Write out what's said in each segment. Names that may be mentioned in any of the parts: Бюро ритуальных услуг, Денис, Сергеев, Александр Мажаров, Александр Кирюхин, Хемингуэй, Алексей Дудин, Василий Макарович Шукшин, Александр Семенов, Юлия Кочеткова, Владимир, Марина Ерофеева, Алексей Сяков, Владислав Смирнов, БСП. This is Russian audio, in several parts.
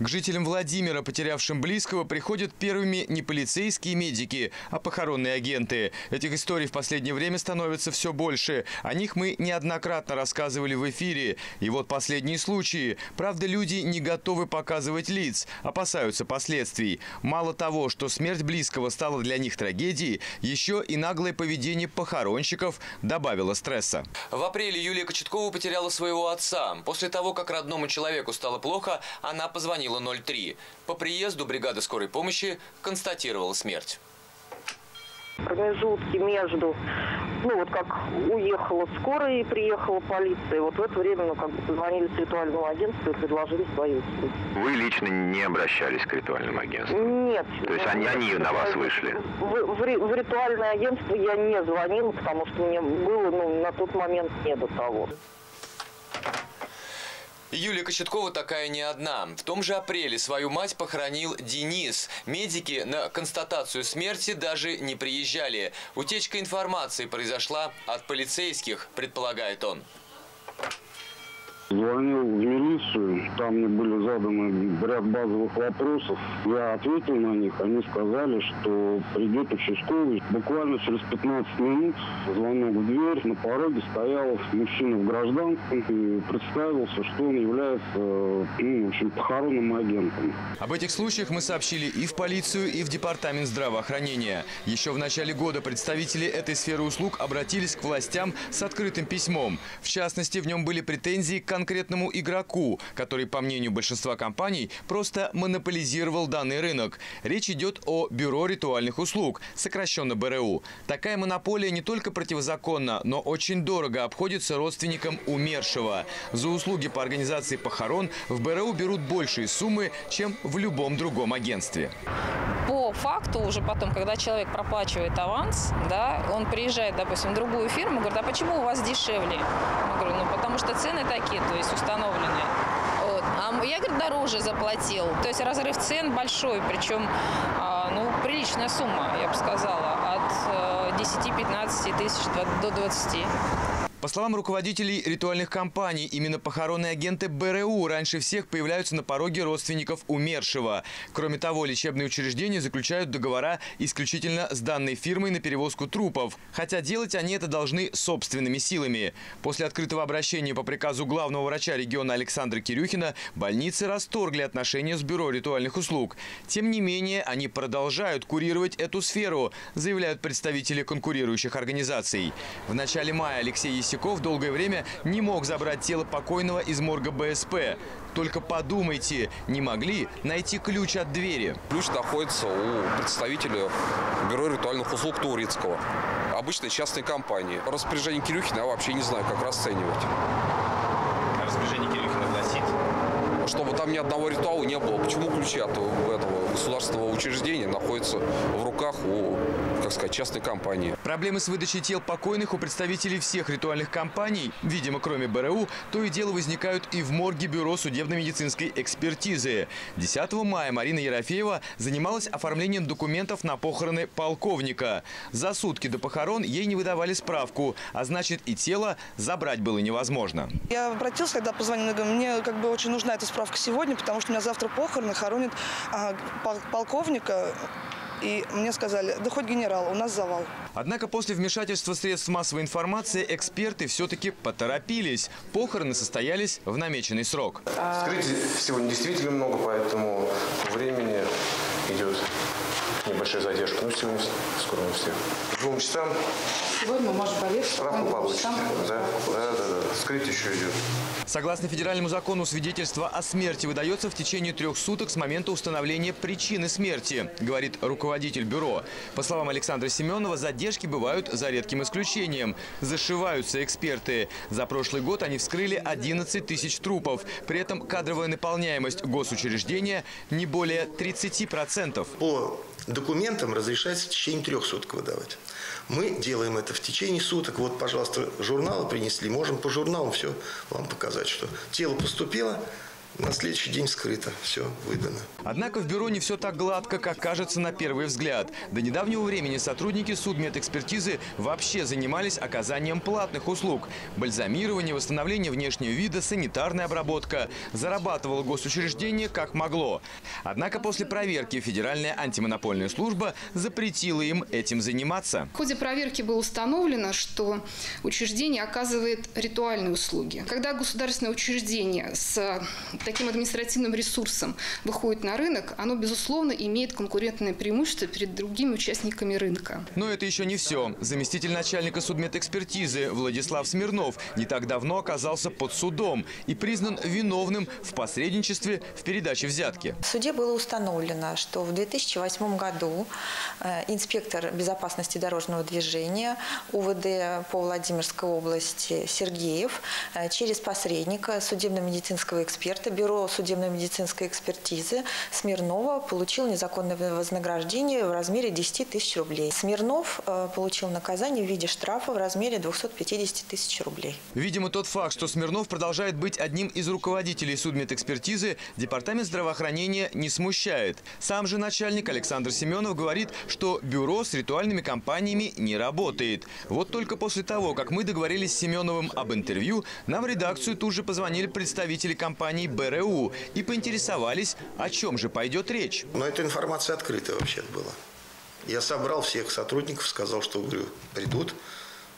К жителям Владимира, потерявшим близкого, приходят первыми не полицейские медики, а похоронные агенты. Этих историй в последнее время становится все больше. О них мы неоднократно рассказывали в эфире. И вот последние случаи. Правда, люди не готовы показывать лиц, опасаются последствий. Мало того, что смерть близкого стала для них трагедией, еще и наглое поведение похоронщиков добавило стресса. В апреле Юлия Кочеткова потеряла своего отца. После того, как родному человеку стало плохо, она позвонила 03. По приезду бригада скорой помощи констатировала смерть. В промежутке между, как уехала скорая и приехала полиция, вот в это время позвонили с ритуального агентства и предложили свою услугу. Вы лично не обращались к ритуальному агентству? Нет. То есть они на вас вышли? В ритуальное агентство я не звонила, потому что мне было на тот момент не до того. Юлия Кочеткова такая не одна. В том же апреле свою мать похоронил Денис. Медики на констатацию смерти даже не приезжали. Утечка информации произошла от полицейских, предполагает он. Звонил в милицию, там мне были заданы ряд базовых вопросов. Я ответил на них, они сказали, что придет участковый. Буквально через 15 минут звонок в дверь, на пороге стоял мужчина в гражданском и представился, что он является похоронным агентом. Об этих случаях мы сообщили и в полицию, и в департамент здравоохранения. Еще в начале года представители этой сферы услуг обратились к властям с открытым письмом. В частности, в нем были претензии к конкретному игроку, который, по мнению большинства компаний, просто монополизировал данный рынок. Речь идет о Бюро ритуальных услуг, сокращенно БРУ. Такая монополия не только противозаконна, но очень дорого обходится родственникам умершего. За услуги по организации похорон в БРУ берут большие суммы, чем в любом другом агентстве. По факту уже потом, когда человек проплачивает аванс, он приезжает, допустим, в другую фирму, говорит: а почему у вас дешевле? Я говорю: потому что цены такие, то есть установленные. Вот. А я, говорит, дороже заплатил. То есть разрыв цен большой, причем приличная сумма, я бы сказала, от 10-15 тысяч до 20. По словам руководителей ритуальных компаний, именно похоронные агенты БРУ раньше всех появляются на пороге родственников умершего. Кроме того, лечебные учреждения заключают договора исключительно с данной фирмой на перевозку трупов, хотя делать они это должны собственными силами. После открытого обращения по приказу главного врача региона Александра Кирюхина больницы расторгли отношения с Бюро ритуальных услуг. Тем не менее, они продолжают курировать эту сферу, заявляют представители конкурирующих организаций. В начале мая Алексей Сяков долгое время не мог забрать тело покойного из морга БСП. Только подумайте, не могли найти ключ от двери. Ключ находится у представителя Бюро ритуальных услуг Турецкого. Обычной частной компании. Распоряжение Кирюхина я вообще не знаю, как расценивать. А распоряжение Кирюхина гласит? Чтобы там ни одного ритуала не было. Почему ключи от этого государственного учреждения находятся в руках у... частной компании. Проблемы с выдачей тел покойных у представителей всех ритуальных компаний, видимо, кроме БРУ, то и дело возникают и в морге Бюро судебно-медицинской экспертизы. 10 мая Марина Ерофеева занималась оформлением документов на похороны полковника. За сутки до похорон ей не выдавали справку, а значит, и тело забрать было невозможно. Я обратилась, когда позвонила, говорю: мне очень нужна эта справка сегодня, потому что у меня завтра похороны, хоронят полковника. И мне сказали: да хоть генерал, у нас завал. Однако после вмешательства средств массовой информации эксперты все-таки поторопились. Похороны состоялись в намеченный срок. Вскрытий сегодня действительно много, поэтому времени идет небольшая задержка. Но сегодня скоро у всех. К 2 часам сегодня мы можем поверить, справку получите. Да. Вскрытие еще идет. Согласно федеральному закону, свидетельство о смерти выдается в течение 3 суток с момента установления причины смерти, говорит руководитель бюро. По словам Александра Семенова, задержки бывают за редким исключением. Зашиваются эксперты. За прошлый год они вскрыли 11 тысяч трупов. При этом кадровая наполняемость госучреждения не более 30%. По документам разрешается в течение 3 суток выдавать. Мы делаем это в течение суток. Вот, пожалуйста, журналы принесли, можем по журналам все вам показать, что тело поступило, На следующий день вскрыто, все выдано. Однако в бюро не все так гладко, как кажется на первый взгляд. До недавнего времени сотрудники судмедэкспертизы вообще занимались оказанием платных услуг. Бальзамирование, восстановление внешнего вида, санитарная обработка. Зарабатывало госучреждение как могло. Однако после проверки Федеральная антимонопольная служба запретила им этим заниматься. В ходе проверки было установлено, что учреждение оказывает ритуальные услуги. Когда государственное учреждение с таким административным ресурсом выходит на рынок, оно, безусловно, имеет конкурентное преимущество перед другими участниками рынка. Но это еще не все. Заместитель начальника судмедэкспертизы Владислав Смирнов не так давно оказался под судом и признан виновным в посредничестве в передаче взятки. В суде было установлено, что в 2008 году инспектор безопасности дорожного движения УВД по Владимирской области Сергеев через посредника судебно-медицинского эксперта Бюро судебно-медицинской экспертизы Смирнова получил незаконное вознаграждение в размере 10 тысяч рублей. Смирнов получил наказание в виде штрафа в размере 250 тысяч рублей. Видимо, тот факт, что Смирнов продолжает быть одним из руководителей судмедэкспертизы, департамент здравоохранения не смущает. Сам же начальник Александр Семенов говорит, что бюро с ритуальными компаниями не работает. Вот только после того, как мы договорились с Семеновым об интервью, нам в редакцию тут же позвонили представители компании БРУ и поинтересовались, о чем же пойдет речь. Но эта информация открытая вообще была. Я собрал всех сотрудников, сказал, что, говорю, придут.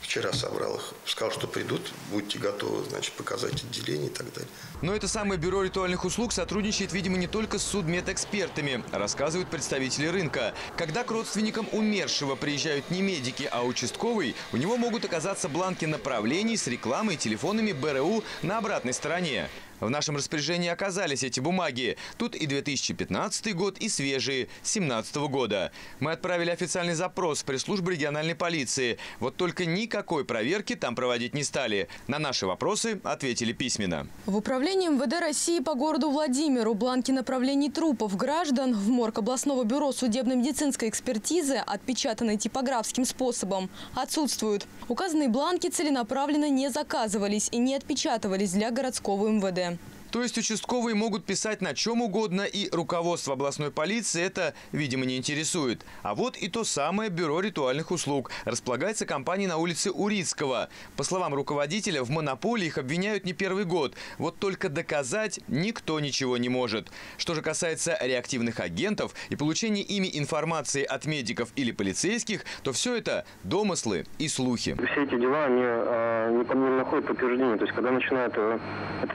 Вчера собрал их. Сказал, что придут, будьте готовы, значит, показать отделение и так далее. Но это самое бюро ритуальных услуг сотрудничает, видимо, не только с судмедэкспертами, рассказывают представители рынка. Когда к родственникам умершего приезжают не медики, а участковый, у него могут оказаться бланки направлений с рекламой и телефонами БРУ на обратной стороне. В нашем распоряжении оказались эти бумаги. Тут и 2015 год, и свежие 2017 года. Мы отправили официальный запрос в пресс-службу региональной полиции. Вот только никакой проверки там проводить не стали. На наши вопросы ответили письменно. В управлении МВД России по городу Владимиру бланки направлений трупов граждан в морг областного бюро судебно-медицинской экспертизы, отпечатанные типографским способом, отсутствуют. Указанные бланки целенаправленно не заказывались и не отпечатывались для городского МВД. То есть участковые могут писать на чем угодно, и руководство областной полиции это, видимо, не интересует. А вот и то самое бюро ритуальных услуг. Располагается компания на улице Урицкого. По словам руководителя, в монополии их обвиняют не первый год. Вот только доказать никто ничего не может. Что же касается реактивных агентов и получения ими информации от медиков или полицейских, то все это домыслы и слухи. Все эти дела, они ко мне находят подтверждение. То есть, когда начинают это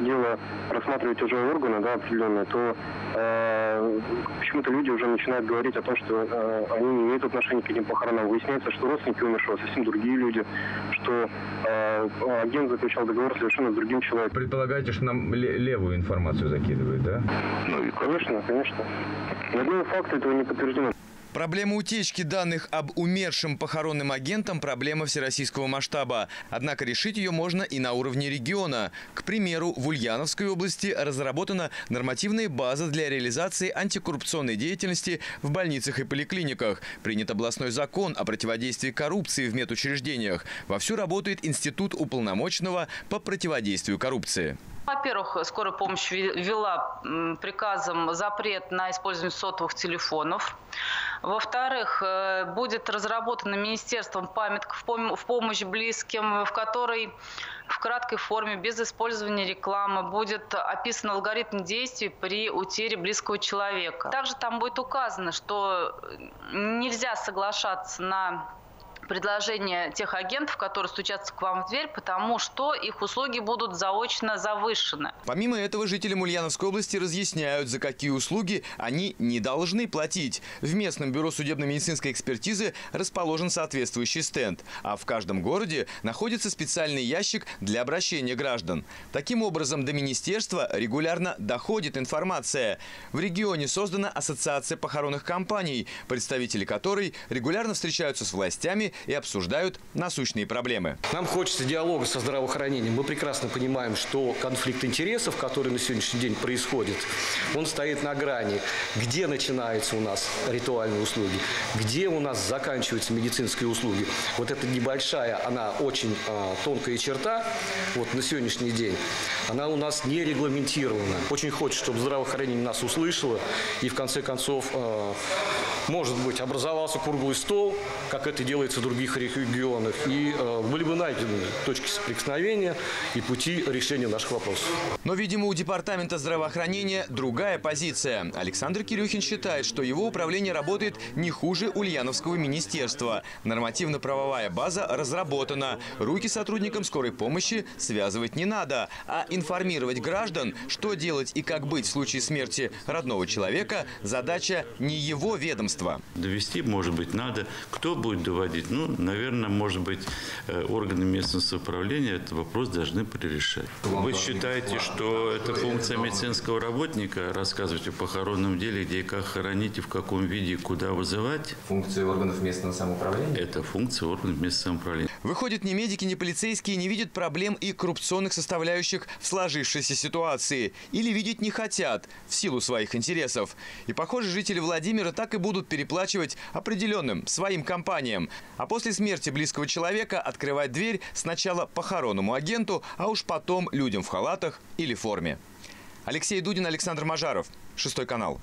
дело рассматривать уже органы, да, определенные, то почему-то люди уже начинают говорить о том, что они не имеют отношения к этим похоронам. Выясняется, что родственники умершего совсем другие люди, что агент заключал договор совершенно с другим человеком. Предполагаете, что нам левую информацию закидывают, да? Ну, и, конечно, конечно. Ни одного факта этого не подтверждено. Проблема утечки данных об умершем похоронным агентам – проблема всероссийского масштаба. Однако решить ее можно и на уровне региона. К примеру, в Ульяновской области разработана нормативная база для реализации антикоррупционной деятельности в больницах и поликлиниках. Принят областной закон о противодействии коррупции в медучреждениях. Вовсю работает институт уполномоченного по противодействию коррупции. Во-первых, скорая помощь ввела приказом запрет на использование сотовых телефонов. Во-вторых, будет разработана министерством памятка в помощь близким, в которой в краткой форме, без использования рекламы, будет описан алгоритм действий при утере близкого человека. Также там будет указано, что нельзя соглашаться на предложение тех агентов, которые стучатся к вам в дверь, потому что их услуги будут заочно завышены. Помимо этого, жителям Ульяновской области разъясняют, за какие услуги они не должны платить. В местном бюро судебно-медицинской экспертизы расположен соответствующий стенд. А в каждом городе находится специальный ящик для обращения граждан. Таким образом, до министерства регулярно доходит информация. В регионе создана ассоциация похоронных компаний, представители которой регулярно встречаются с властями страны и обсуждают насущные проблемы. Нам хочется диалога со здравоохранением. Мы прекрасно понимаем, что конфликт интересов, который на сегодняшний день происходит, он стоит на грани. Где начинаются у нас ритуальные услуги? Где у нас заканчиваются медицинские услуги? Вот эта небольшая, она очень тонкая черта вот на сегодняшний день. Она у нас не регламентирована. Очень хочется, чтобы здравоохранение нас услышало и в конце концов, может быть, образовался круглый стол, как это делается в других регионах, и были бы найдены точки соприкосновения и пути решения наших вопросов. Но, видимо, у Департамента здравоохранения другая позиция. Александр Кирюхин считает, что его управление работает не хуже Ульяновского министерства. Нормативно-правовая база разработана. Руки сотрудникам скорой помощи связывать не надо, а информировать граждан, что делать и как быть в случае смерти родного человека, задача не его ведомства. Довести, может быть, надо. Кто будет доводить? Ну, наверное, может быть, органы местного самоуправления этот вопрос должны решать. Вы считаете, что это функция медицинского работника, рассказывать о похоронном деле, где и как хоронить, и в каком виде, куда вызывать? Функция органов местного самоуправления? Это функция органов местного самоуправления. Выходит, ни медики, ни полицейские не видят проблем и коррупционных составляющих в сложившейся ситуации. Или видеть не хотят в силу своих интересов. И, похоже, жители Владимира так и будут переплачивать определенным своим компаниям. А после смерти близкого человека открывать дверь сначала похоронному агенту, а уж потом людям в халатах или форме. Алексей Дудин, Александр Мажаров, 6 канал.